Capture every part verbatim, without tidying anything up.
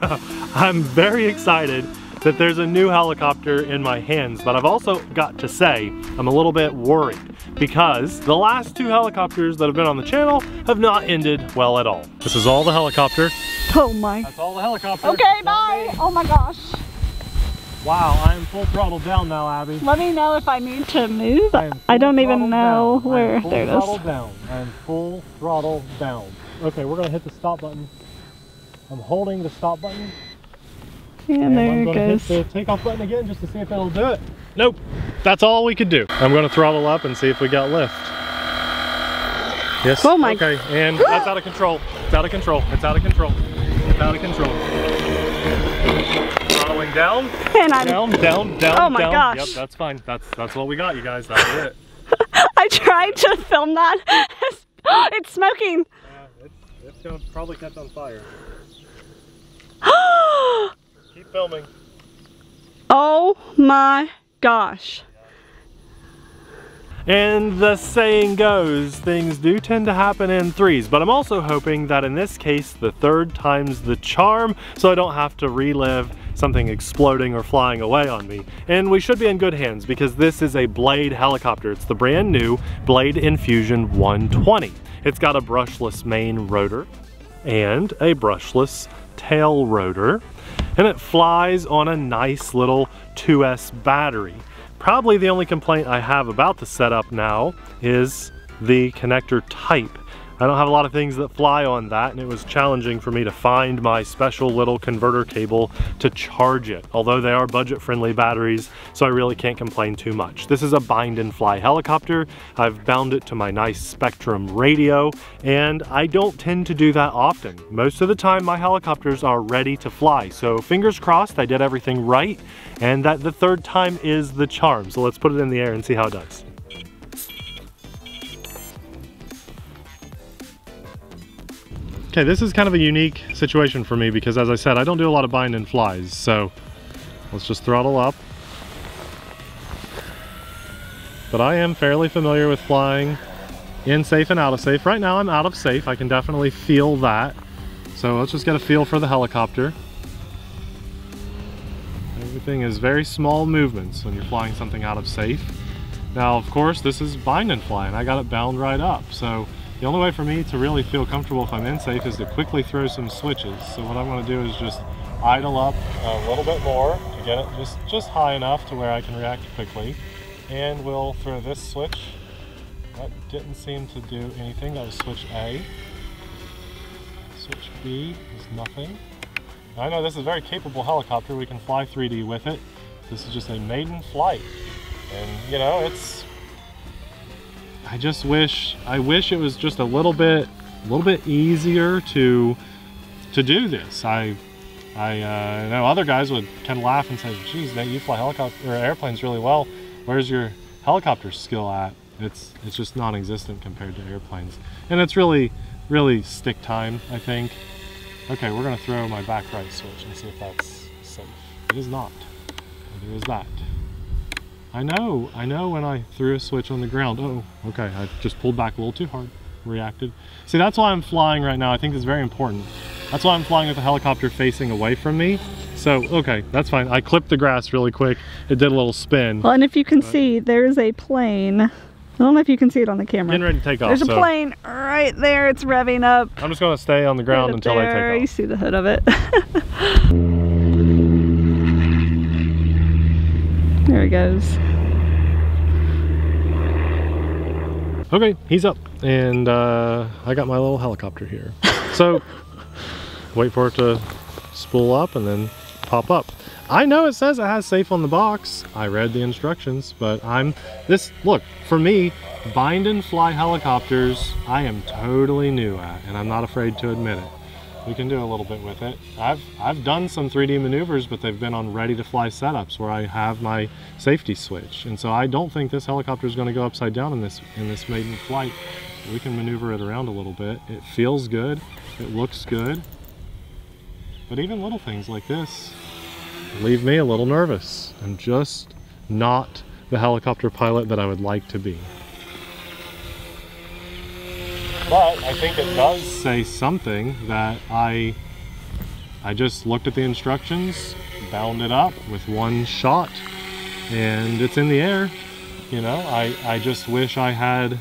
I'm very excited that there's a new helicopter in my hands, but I've also got to say I'm a little bit worried because the last two helicopters that have been on the channel have not ended well at all. This is all the helicopter. Oh my. That's all the helicopter. Okay, bye. Oh my gosh. Wow, I am full throttle down now, Abby. Let me know if I need to move. I, I don't even know down. Where. There it is. Full throttle down. I am full throttle down. Okay, we're going to hit the stop button. I'm holding the stop button. And, and there I'm it goes. Hit the takeoff button again just to see if it'll do it. Nope. That's all we could do. I'm going to throttle up and see if we got lift. Yes. Oh my. Okay, and that's out of control. It's out of control. It's out of control. It's out of control. Throttling down, and I'm down, down, down, oh my down. Gosh. Yep, that's fine. That's that's what we got, you guys. That's it. I tried to film that. It's smoking. Uh, it's, it's gonna probably catch on fire. Keep filming. Oh my gosh. And the saying goes, things do tend to happen in threes, but I'm also hoping that in this case, the third time's the charm, so I don't have to relive something exploding or flying away on me. And we should be in good hands because this is a Blade helicopter. It's the brand new Blade Infusion one twenty. It's got a brushless main rotor and a brushless tail rotor, and it flies on a nice little two S battery. Probably the only complaint I have about the setup now is the connector type. I don't have a lot of things that fly on that, and it was challenging for me to find my special little converter cable to charge it, although they are budget-friendly batteries, so I really can't complain too much. This is a bind and fly helicopter. I've bound it to my nice Spectrum radio, and I don't tend to do that often. Most of the time, my helicopters are ready to fly, so fingers crossed I did everything right, and that the third time is the charm. So let's put it in the air and see how it does. Okay, this is kind of a unique situation for me because, as I said, I don't do a lot of bind and flies, so let's just throttle up. But I am fairly familiar with flying in SAFE and out of SAFE. Right now I'm out of SAFE, I can definitely feel that. So let's just get a feel for the helicopter. Everything is very small movements when you're flying something out of SAFE. Now, of course, this is bind and fly, and I got it bound right up, so the only way for me to really feel comfortable if I'm in SAFE is to quickly throw some switches. So what I'm going to do is just idle up a little bit more to get it just, just high enough to where I can react quickly. And we'll throw this switch. That didn't seem to do anything. That was switch A. Switch B is nothing. Now, I know this is a very capable helicopter. We can fly three D with it. This is just a maiden flight. And you know, it's... I just wish, I wish it was just a little bit, a little bit easier to, to do this. I, I uh, know other guys would kind of laugh and say, "Geez, Nate, you fly helicopter or airplanes really well. Where's your helicopter skill at?" It's, it's just non-existent compared to airplanes, and it's really, really stick time, I think. Okay, we're gonna throw my back right switch and see if that's safe. It is not. There is that. I know, I know when I threw a switch on the ground. Oh, okay, I just pulled back a little too hard, reacted. See, that's why I'm flying right now. I think it's very important. That's why I'm flying with the helicopter facing away from me. So, okay, that's fine. I clipped the grass really quick. It did a little spin. Well, and if you can but, see, there's a plane. I don't know if you can see it on the camera. Getting ready to take off. There's a so. plane right there. It's revving up. I'm just gonna stay on the ground until there. I take off. You see the hood of it. There he goes. Okay, he's up, and uh, I got my little helicopter here. So, wait for it to spool up and then pop up. I know it says it has SAFE on the box. I read the instructions, but I'm this. Look, for me, bind and fly helicopters, I am totally new at, and I'm not afraid to admit it. We can do a little bit with it. I've, I've done some three D maneuvers, but they've been on ready-to-fly setups where I have my safety switch. And so I don't think this helicopter is going to go upside down in this, in this maiden flight. We can maneuver it around a little bit. It feels good. It looks good. But even little things like this leave me a little nervous. I'm just not the helicopter pilot that I would like to be. But I think it does say something that I I just looked at the instructions, bound it up with one shot, and it's in the air. You know, I, I just wish I had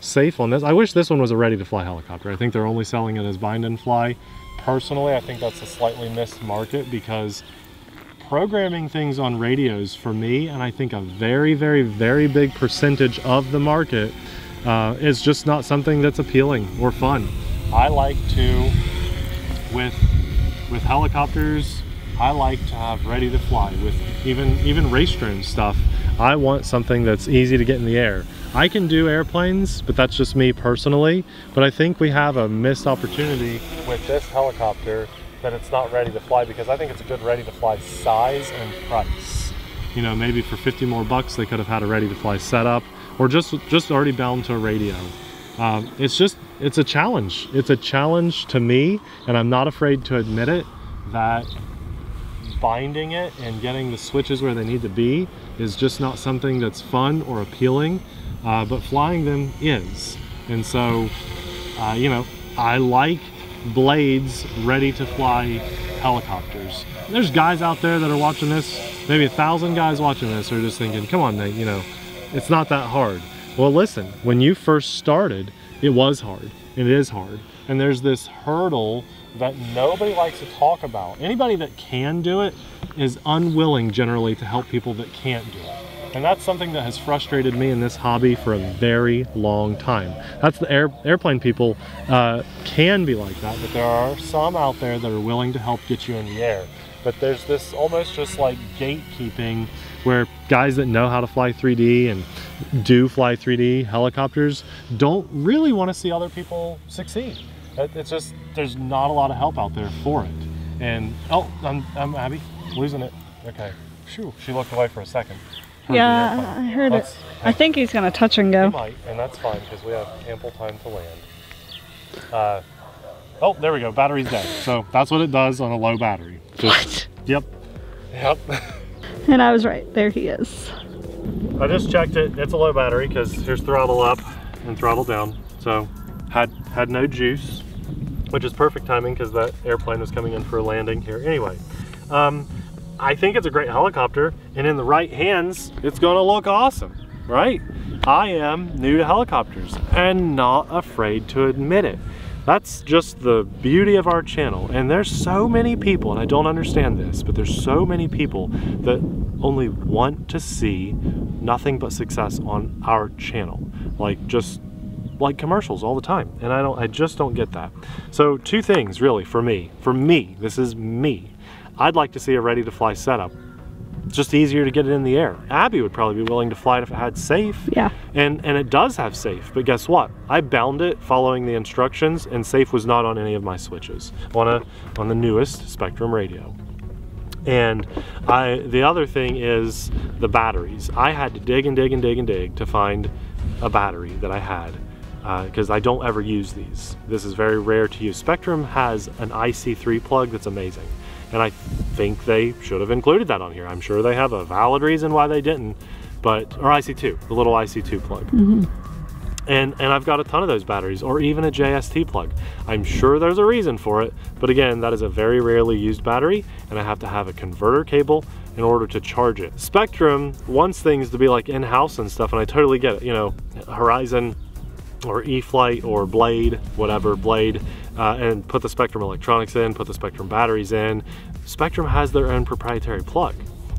SAFE on this. I wish this one was a ready-to-fly helicopter. I think they're only selling it as bind-and-fly. Personally, I think that's a slightly missed market, because programming things on radios for me, and I think a very, very, very big percentage of the market, uh, is just not something that's appealing or fun. I like to, with with helicopters, I like to have ready to fly. With even even race drone stuff, I want something that's easy to get in the air. I can do airplanes, but that's just me personally. But I think we have a missed opportunity with this helicopter, that it's not ready to fly, because I think it's a good ready to fly size and price. You know, maybe for fifty more bucks, they could have had a ready to fly setup, or just just already bound to a radio. Um, it's just, it's a challenge. It's a challenge to me, and I'm not afraid to admit it, that binding it and getting the switches where they need to be is just not something that's fun or appealing, uh, but flying them is. And so, uh, you know, I like Blade's ready to fly helicopters. There's guys out there that are watching this, maybe a thousand guys watching this are just thinking, come on Nate, you know, it's not that hard. Well listen, when you first started, it was hard, it is hard, and there's this hurdle that nobody likes to talk about. Anybody that can do it is unwilling generally to help people that can't do it. And that's something that has frustrated me in this hobby for a very long time. That's the air, airplane people uh, can be like that, but there are some out there that are willing to help get you in the air. But there's this almost just like gatekeeping, where guys that know how to fly three D and do fly three D helicopters don't really want to see other people succeed. It's just, there's not a lot of help out there for it. And, oh, I'm, I'm Abby, losing it. Okay, phew, she looked away for a second. Yeah, I heard Let's, it. I think he's going to touch and go. He might, and that's fine, because we have ample time to land. Uh, oh, there we go. Battery's dead. So that's what it does on a low battery. Just, what? Yep. Yep. And I was right. There he is. I just checked it. It's a low battery, because here's throttle up and throttle down. So had, had no juice, which is perfect timing, because that airplane was coming in for a landing here. Anyway. Um, I think it's a great helicopter, and in the right hands, it's gonna look awesome, right? I am new to helicopters and not afraid to admit it. That's just the beauty of our channel. And there's so many people, and I don't understand this, but there's so many people that only want to see nothing but success on our channel. Like just like commercials all the time. And I don't, I just don't get that. So two things really for me, for me, this is me. I'd like to see a ready-to-fly setup. It's just easier to get it in the air. Abby would probably be willing to fly it if it had SAFE. Yeah. And, and it does have SAFE, but guess what? I bound it following the instructions, and SAFE was not on any of my switches on, a, on the newest Spectrum radio. And I, the other thing is the batteries. I had to dig and dig and dig and dig to find a battery that I had, because uh, I don't ever use these. This is very rare to use. Spectrum has an I C three plug that's amazing. And I think they should have included that on here. I'm sure they have a valid reason why they didn't, but, or I C two, the little I C two plug. Mm-hmm. And, and I've got a ton of those batteries, or even a J S T plug. I'm sure there's a reason for it, but again, that is a very rarely used battery, and I have to have a converter cable in order to charge it. Spectrum wants things to be like in-house and stuff, and I totally get it. You know, Horizon or E-Flight or Blade, whatever, Blade, Uh, and put the Spectrum electronics in, put the Spectrum batteries in. Spectrum has their own proprietary plug,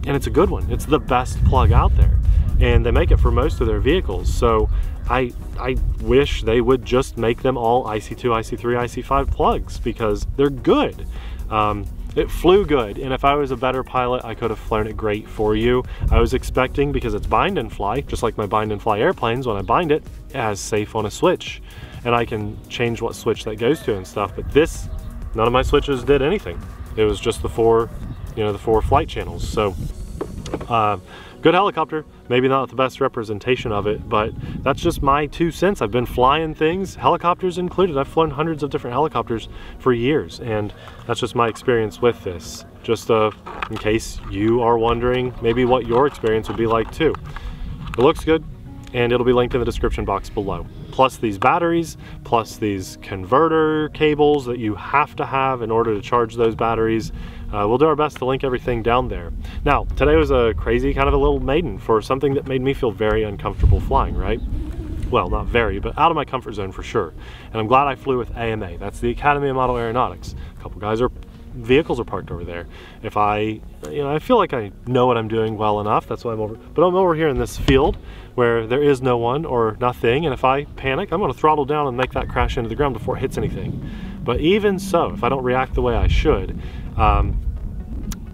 and it's a good one. It's the best plug out there, and they make it for most of their vehicles. So I, I wish they would just make them all I C two, I C three, I C five plugs, because they're good. Um, it flew good, and if I was a better pilot, I could have flown it great for you. I was expecting, because it's bind and fly, just like my bind and fly airplanes, when I bind it, it has SAFE on a switch. And I can change what switch that goes to and stuff, but this, none of my switches did anything. It was just the four, you know, the four flight channels. So, uh, good helicopter, maybe not the best representation of it, but that's just my two cents. I've been flying things, helicopters included. I've flown hundreds of different helicopters for years, and that's just my experience with this. Just uh, in case you are wondering maybe what your experience would be like too. It looks good, and it'll be linked in the description box below. Plus these batteries, plus these converter cables that you have to have in order to charge those batteries. Uh, we'll do our best to link everything down there. Now, today was a crazy kind of a little maiden for something that made me feel very uncomfortable flying, right? Well, not very, but out of my comfort zone for sure. And I'm glad I flew with A M A. That's the Academy of Model Aeronautics. A couple guys are vehicles are parked over there. If I, you know, I feel like I know what I'm doing well enough, that's why I'm over, but I'm over here in this field where there is no one or nothing, and if I panic, I'm gonna throttle down and make that crash into the ground before it hits anything. But even so, if I don't react the way I should, um,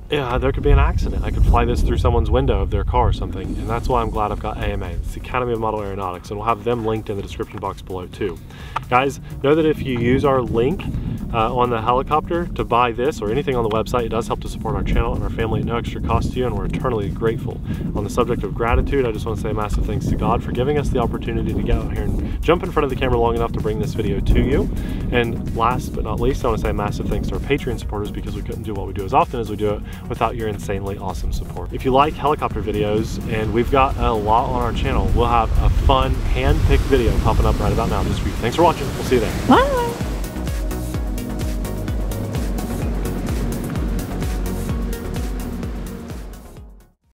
yeah, there could be an accident. I could fly this through someone's window of their car or something, and that's why I'm glad I've got A M A. It's the Academy of Model Aeronautics, and we'll have them linked in the description box below too. Guys, know that if you use our link, Uh, on the helicopter to buy this or anything on the website, it does help to support our channel and our family at no extra cost to you, and we're eternally grateful. On the subject of gratitude, I just want to say massive thanks to God for giving us the opportunity to get out here and jump in front of the camera long enough to bring this video to you. And last but not least, I want to say massive thanks to our Patreon supporters, because we couldn't do what we do as often as we do it without your insanely awesome support. If you like helicopter videos, and we've got a lot on our channel, we'll have a fun hand-picked video popping up right about now this week. Thanks for watching. We'll see you there. Bye.